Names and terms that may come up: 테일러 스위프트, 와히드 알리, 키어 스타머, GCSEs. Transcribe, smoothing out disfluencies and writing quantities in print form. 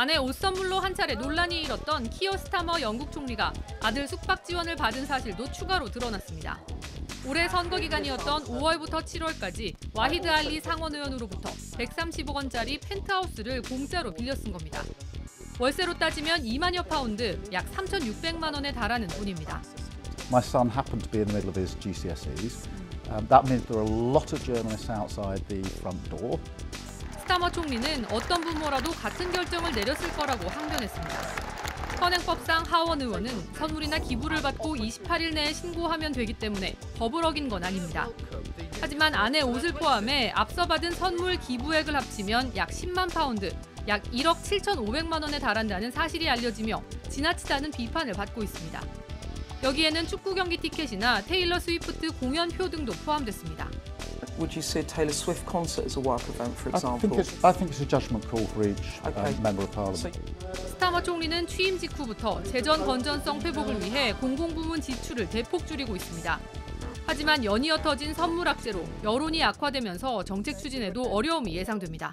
아내 옷 선물로 한 차례 논란이 일었던 키어 스타머 영국 총리가 아들 숙박 지원을 받은 사실도 추가로 드러났습니다. 올해 선거 기간이었던 5월부터 7월까지 와히드 알리 상원 의원으로부터 130억 원짜리 펜트하우스를 공짜로 빌려 쓴 겁니다. 월세로 따지면 2만여 파운드, 약 3,600만 원에 달하는 돈입니다. My son happened to be in the middle of his GCSEs. That means there are a lot of journalists outside the front door. 스타머 총리는 어떤 부모라도 같은 결정을 내렸을 거라고 항변했습니다. 현행법상 하원 의원은 선물이나 기부를 받고 28일 내에 신고하면 되기 때문에 법을 어긴 건 아닙니다. 하지만 아내 옷을 포함해 앞서 받은 선물 기부액을 합치면 약 10만 파운드, 약 1억 7,500만 원에 달한다는 사실이 알려지며 지나치다는 비판을 받고 있습니다. 여기에는 축구 경기 티켓이나 테일러 스위프트 공연표 등도 포함됐습니다. Would you say Taylor Swift concert is a work event, for example? I think it's a judgment call for each member of parliament. 스타머 총리는 취임 직후부터 재정 건전성 회복을 위해 공공부문 지출을 대폭 줄이고 있습니다. 하지만 연이어 터진 선물 악재로 여론이 악화되면서 정책 추진에도 어려움이 예상됩니다.